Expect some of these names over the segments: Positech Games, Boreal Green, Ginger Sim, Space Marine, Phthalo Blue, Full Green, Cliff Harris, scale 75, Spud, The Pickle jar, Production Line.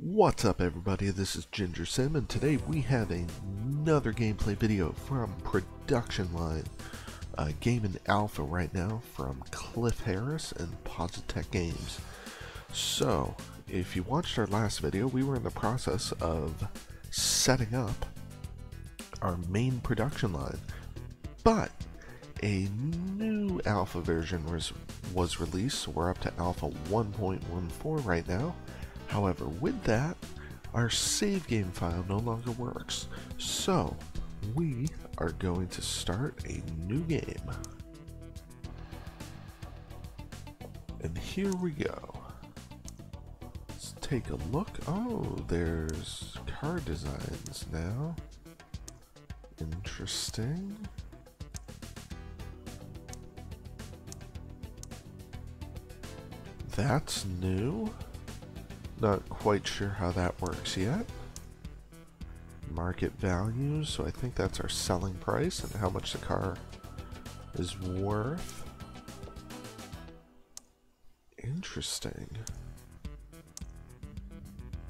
What's up everybody, this is Ginger Sim, and today we have another gameplay video from Production Line. A game in alpha right now from Cliff Harris and Positech Games. So, if you watched our last video, we were in the process of setting up our main production line, but a new alpha version was released, so we're up to alpha 1.14 right now. However, with that, our save game file no longer works, so we are going to start a new game. And here we go. Let's take a look. Oh, there's car designs now. Interesting. That's new. Not quite sure how that works yet. Market value, so I think that's our selling price and how much the car is worth. Interesting.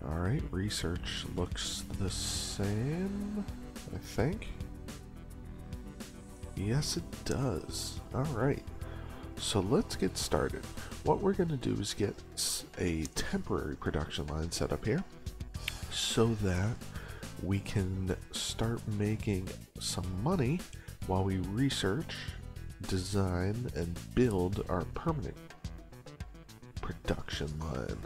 Alright, research looks the same, I think. Yes, it does. Alright, so let's get started. What we're going to do is get a temporary production line set up here so that we can start making some money while we research, design, and build our permanent production line.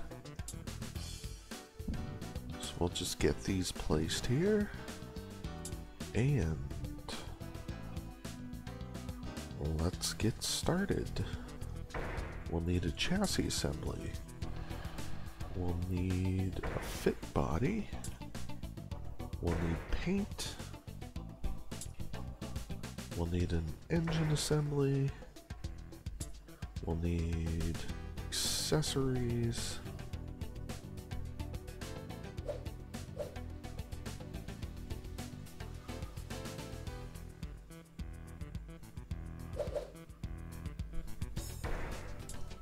So we'll just get these placed here, and let's get started. We'll need a chassis assembly. We'll need a fit body. We'll need paint. We'll need an engine assembly. We'll need accessories.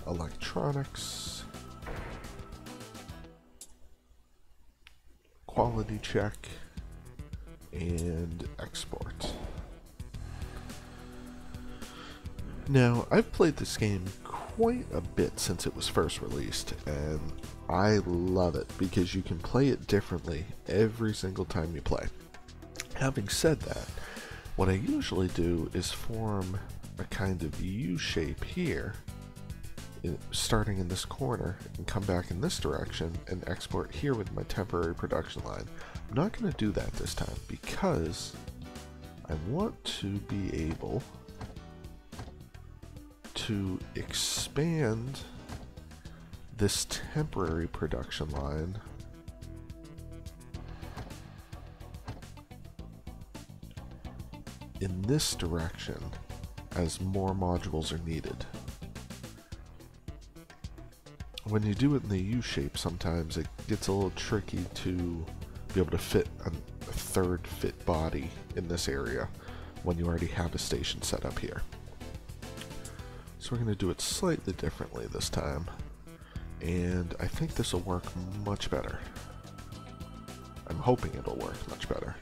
Electronics. Quality check. And export. Now, I've played this game quite a bit since it was first released, and I love it because you can play it differently every single time you play. Having said that, what I usually do is form a kind of U shape here, starting in this corner, and come back in this direction and export here with my temporary production line. I'm not going to do that this time because I want to be able to expand this temporary production line in this direction as more modules are needed. When you do it in the U shape, sometimes it gets a little tricky to be able to fit a third fit body in this area when you already have a station set up here. So we're going to do it slightly differently this time, and I think this will work much better. I'm hoping it'll work much better,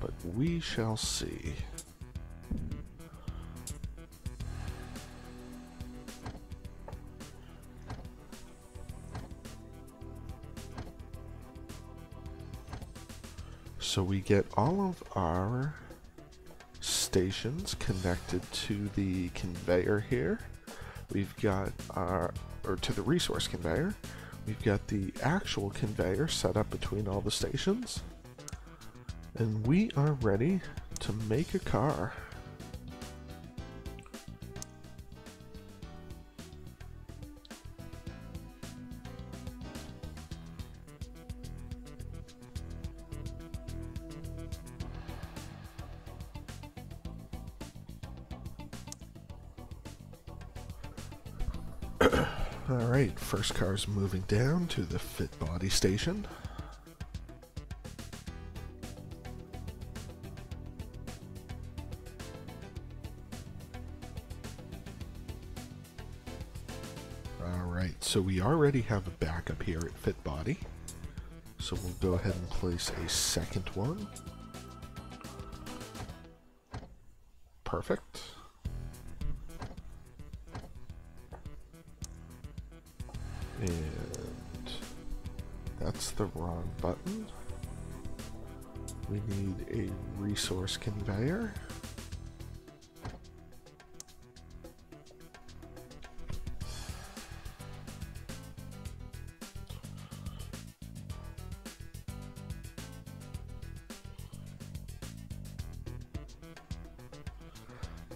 but we shall see. So we get all of our stations connected to the conveyor here. We've got our, or to the resource conveyor. We've got the actual conveyor set up between all the stations. And we are ready to make a car. Alright, first car's moving down to the fit body station. Alright, So we already have a backup here at Fit Body. So we'll go ahead and place a second one. Perfect. And that's the wrong button. We need a resource conveyor.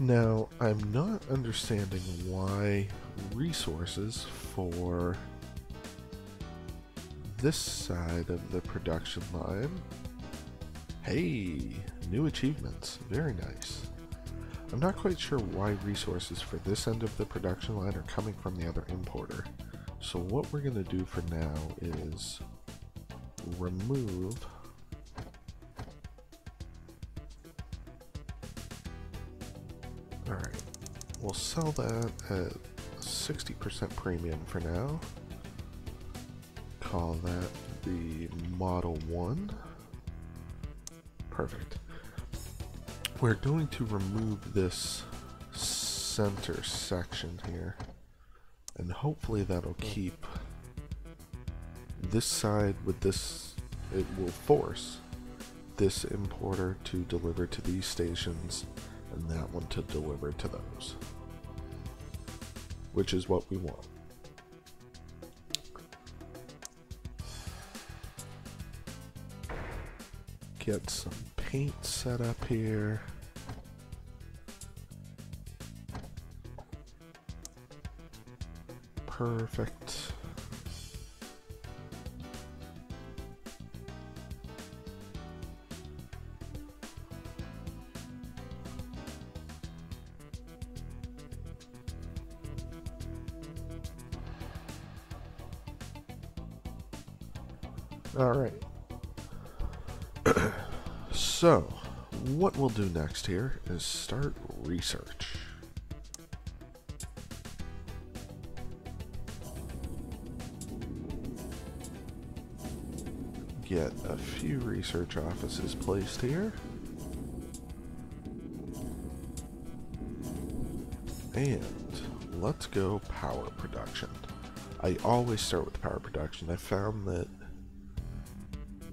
Now, I'm not understanding why resources for this side of the production line. Hey, new achievements, very nice. I'm not quite sure why resources for this end of the production line are coming from the other importer. So what we're gonna do for now is remove We'll sell that at 60% premium for now. Call that the Model 1. Perfect. We're going to remove this center section here, and hopefully that'll keep this side with this. It will force this importer to deliver to these stations, and that one to deliver to those, which is what we want. Get some paint set up here. Perfect. Alright, so what we'll do next here is start research. Get a few research offices placed here. And let's go power production. I always start with power production. I found that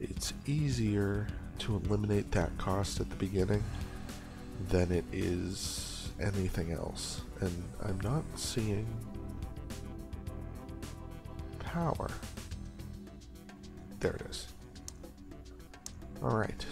it's easier to eliminate that cost at the beginning than it is anything else. And I'm not seeing power. There it is. All right.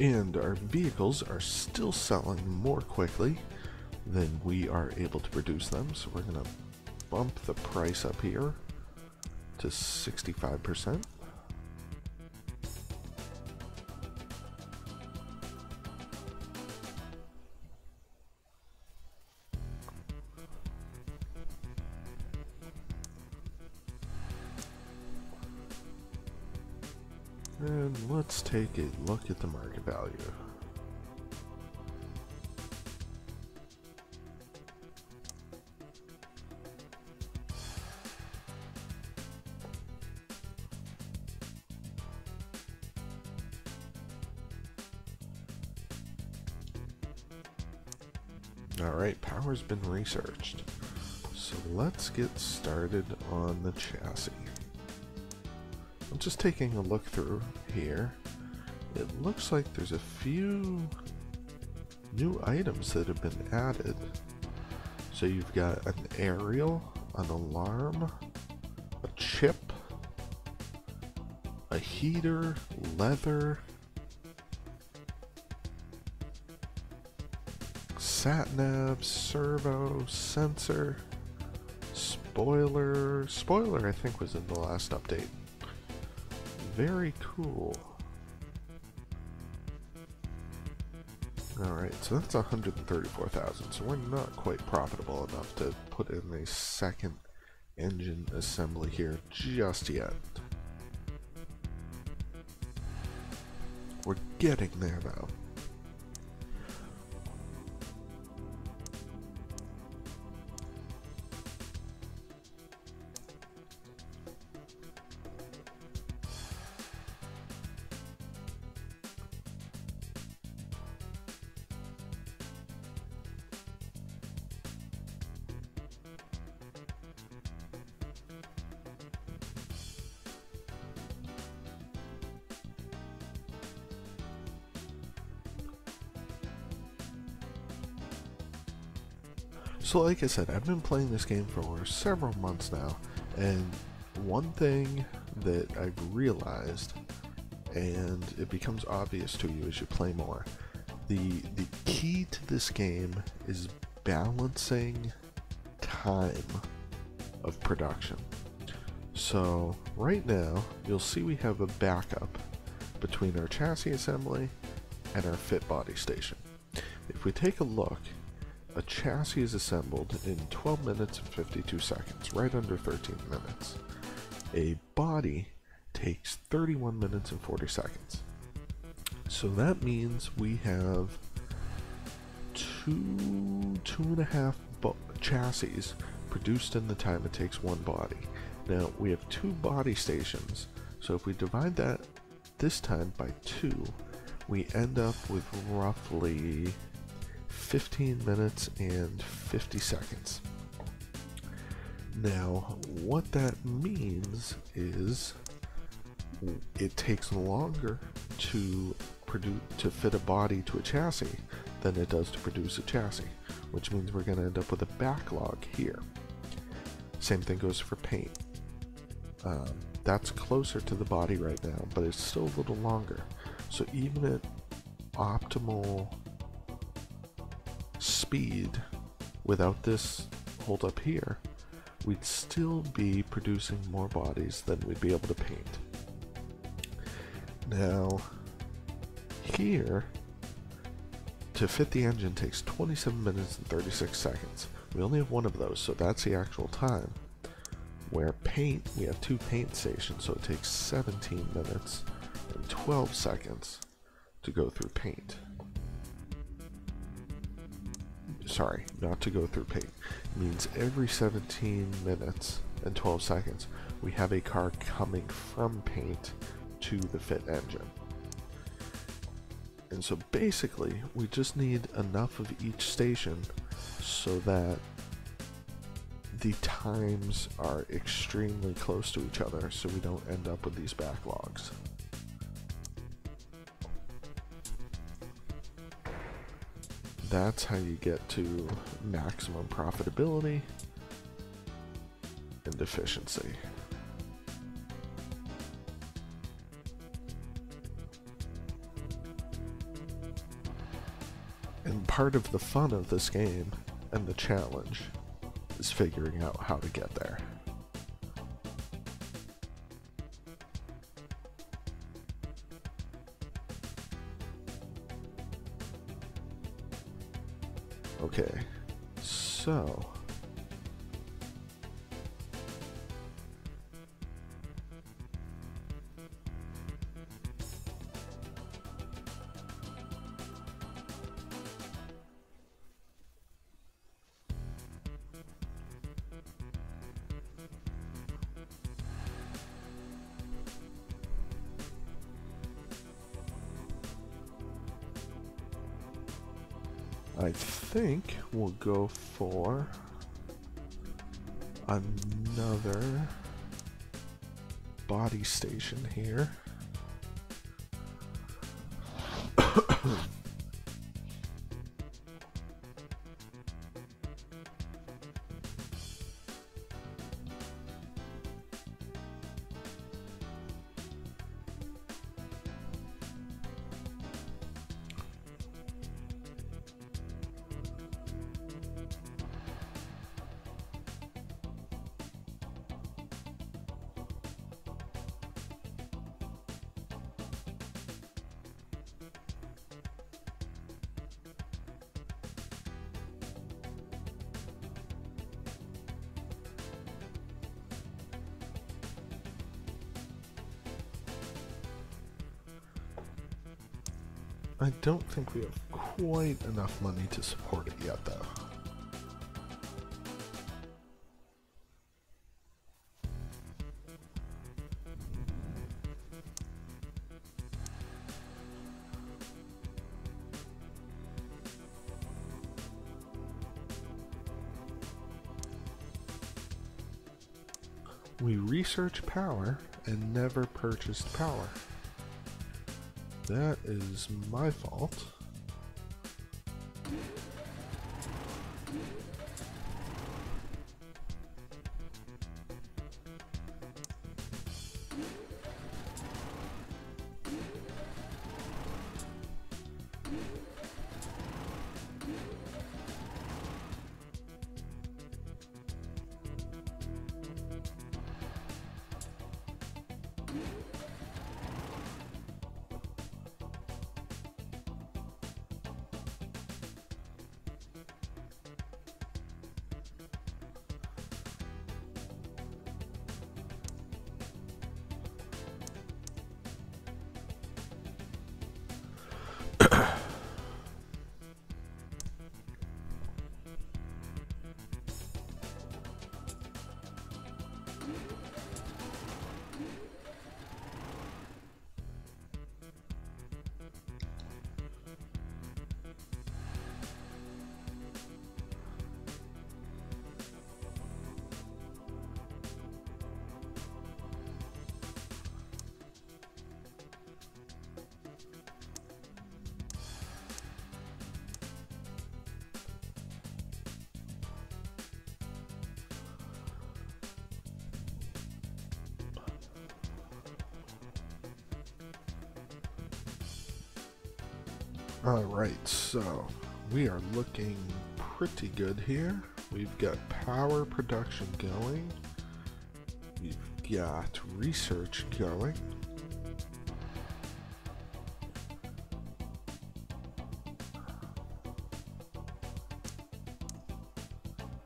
And our vehicles are still selling more quickly than we are able to produce them, so we're gonna bump the price up here to 65%. And let's take a look at the market value. Alright, power's been researched. So let's get started on the chassis. I'm just taking a look through here. It looks like there's a few new items that have been added. So you've got an aerial, an alarm, a chip, a heater, leather, sat nav, servo, sensor, spoiler. Spoiler, I think, was in the last update. Very cool. Alright, so that's 134,000, so we're not quite profitable enough to put in a second engine assembly here just yet. We're getting there though. So like I said, I've been playing this game for several months now, and one thing that I've realized, and it becomes obvious to you as you play more, the key to this game is balancing time of production. So right now, you'll see we have a backup between our chassis assembly and our fit body station. If we take a look, a chassis is assembled in 12 minutes and 52 seconds, right under 13 minutes. A body takes 31 minutes and 40 seconds. So that means we have two and a half chassis produced in the time it takes one body. Now we have two body stations, so if we divide that this time by two, we end up with roughly 15 minutes and 50 seconds. Now, what that means is it takes longer to fit a body to a chassis than it does to produce a chassis, which means we're going to end up with a backlog here. Same thing goes for paint. That's closer to the body right now, but it's still a little longer. So even at optimal speed, without this hold up here, we'd still be producing more bodies than we'd be able to paint. Now here, to fit the engine takes 27 minutes and 36 seconds. We only have one of those, so that's the actual time. Where paint, we have two paint stations, so it takes 17 minutes and 12 seconds to go through paint. Sorry, not to go through paint. It means every 17 minutes and 12 seconds, we have a car coming from paint to the fit engine. And so basically, we just need enough of each station so that the times are extremely close to each other so we don't end up with these backlogs. That's how you get to maximum profitability and efficiency. And part of the fun of this game and the challenge is figuring out how to get there. Okay, so I think we'll go for another body station here. I don't think we have quite enough money to support it yet, though. We research power and never purchased power. That is my fault. Alright, so we are looking pretty good here. We've got power production going. We've got research going.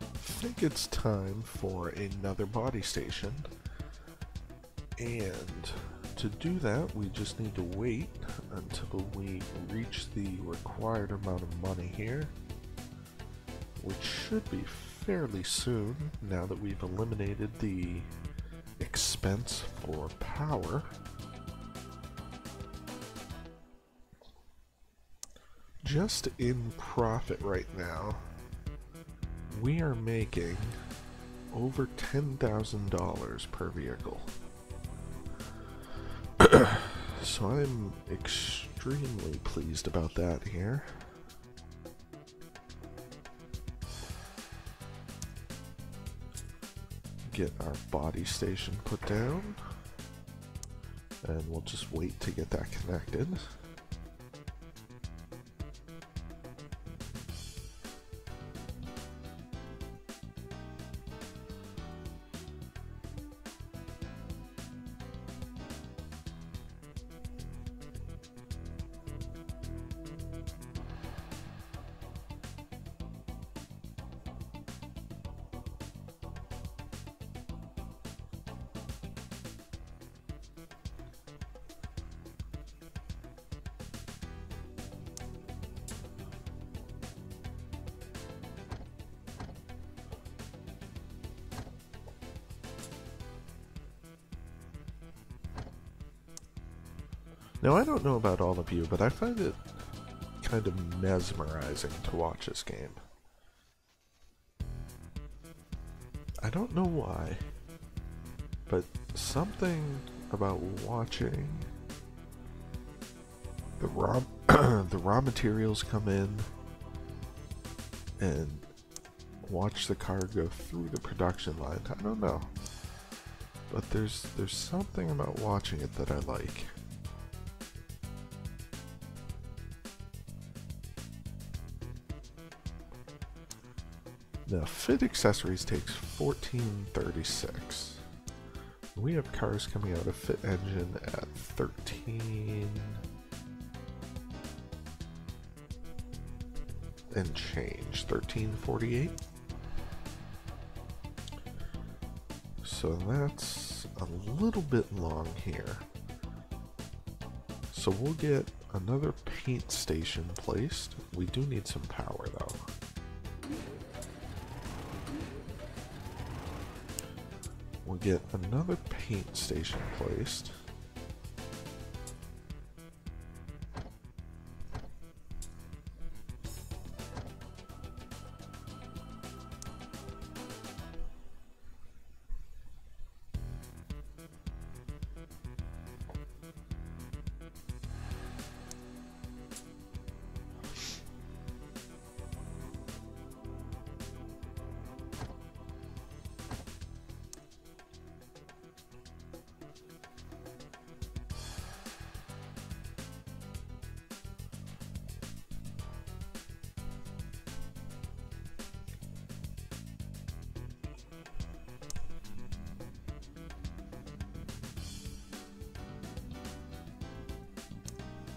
I think it's time for another body station. And to do that, we just need to wait until we reach the required amount of money here, which should be fairly soon now that we've eliminated the expense for power. Just in profit right now, we are making over $10,000 per vehicle. So I'm extremely pleased about that here. Get our body station put down, and we'll just wait to get that connected. Now, I don't know about all of you, but I find it kind of mesmerizing to watch this game. I don't know why, but something about watching the raw materials come in and watch the car go through the production line. I don't know, but there's something about watching it that I like. Now, fit accessories takes 1436. We have cars coming out of fit engine at 13 and change, 1348. So that's a little bit long here. So we'll get another paint station placed. We do need some power though. We'll get another paint station placed.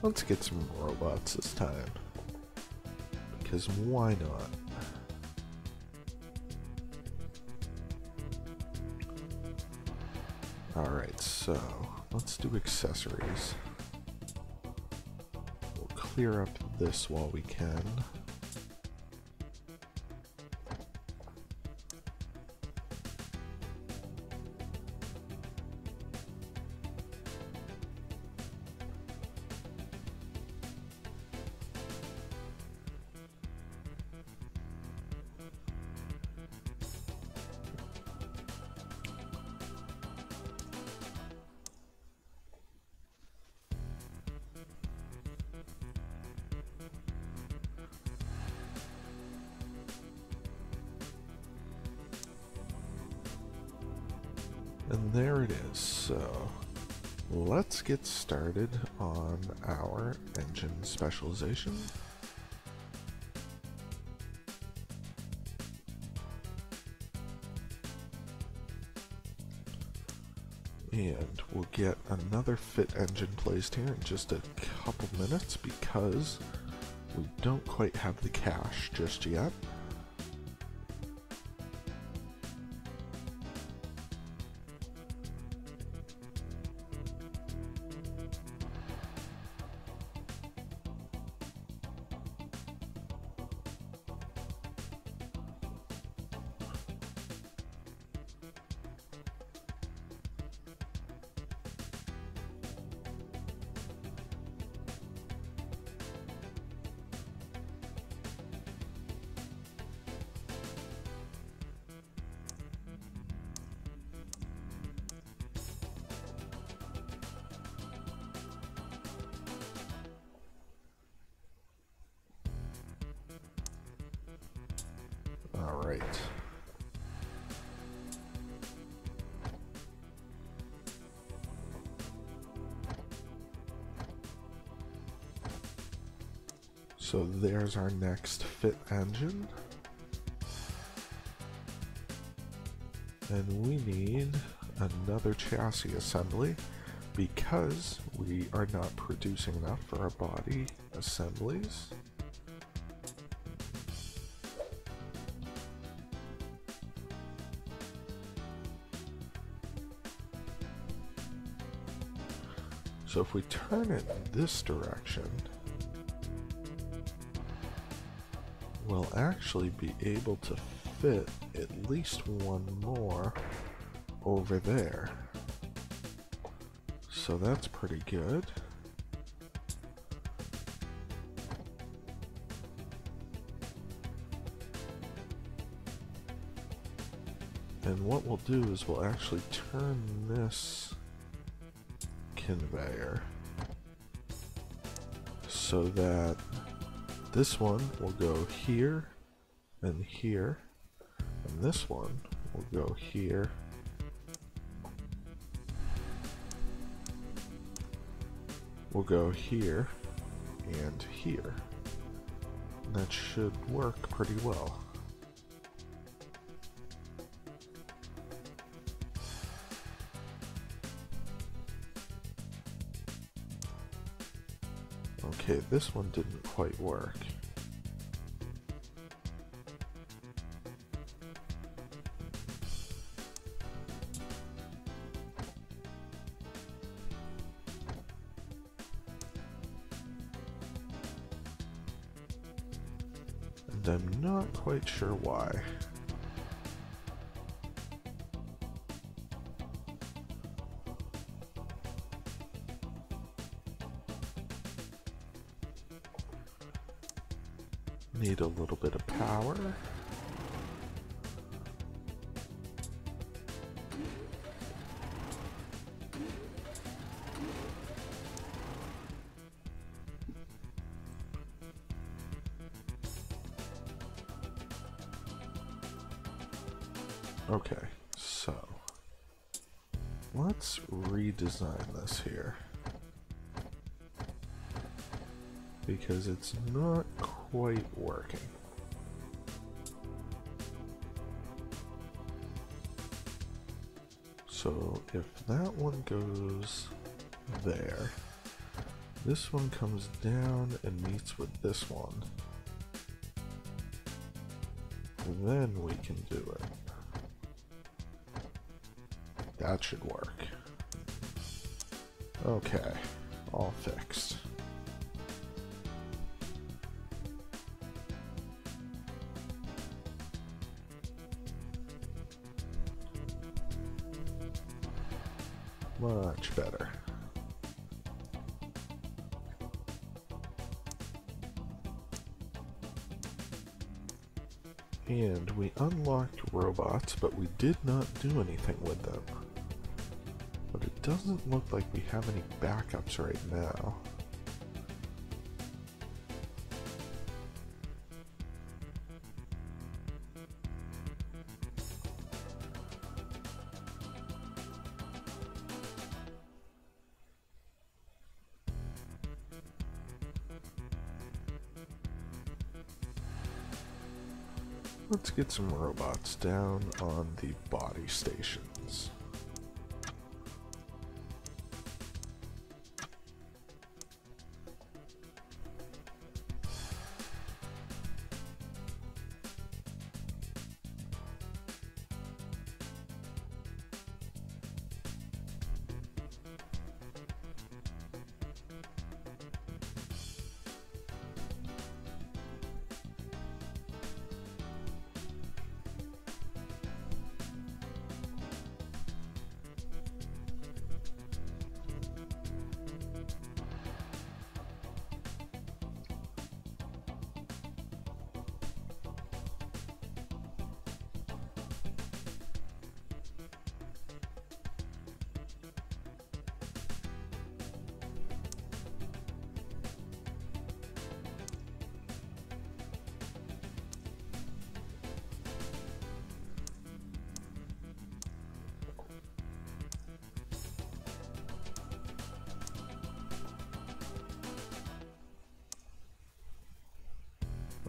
Let's get some robots this time, because why not? Alright, so let's do accessories. We'll clear up this while we can. And there it is. So let's get started on our engine specialization. And we'll get another fit engine placed here in just a couple minutes because we don't quite have the cash just yet. Alright. So there's our next fit engine. And we need another chassis assembly because we are not producing enough for our body assemblies. So if we turn it this direction, we'll actually be able to fit at least one more over there. So that's pretty good. And what we'll do is we'll actually turn this conveyor so that this one will go here and here, and this one will go here. We'll go here and here. That should work pretty well. Okay, this one didn't quite work. I'm not quite sure why. Need a little bit of power. Okay, so let's redesign this here, because it's not quite working. So if that one goes there, this one comes down and meets with this one, then we can do it. That should work. Okay, all fixed. Much better. And we unlocked robots, but we did not do anything with them. But it doesn't look like we have any backups right now. Let's get some robots down on the body stations.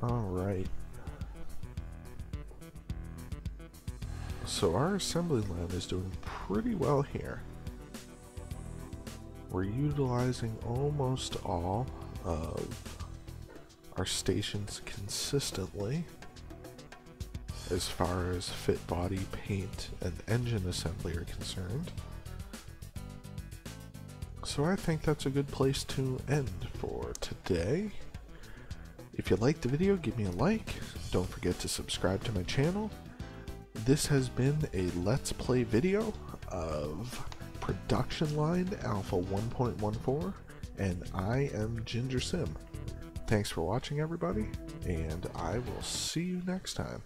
All right. So our assembly line is doing pretty well here. We're utilizing almost all of our stations consistently as far as fit body, paint, and engine assembly are concerned. So I think that's a good place to end for today. If you liked the video, give me a like. Don't forget to subscribe to my channel. This has been a Let's Play video of Production Line Alpha 1.14, and I am Ginger Sim. Thanks for watching, everybody, and I will see you next time.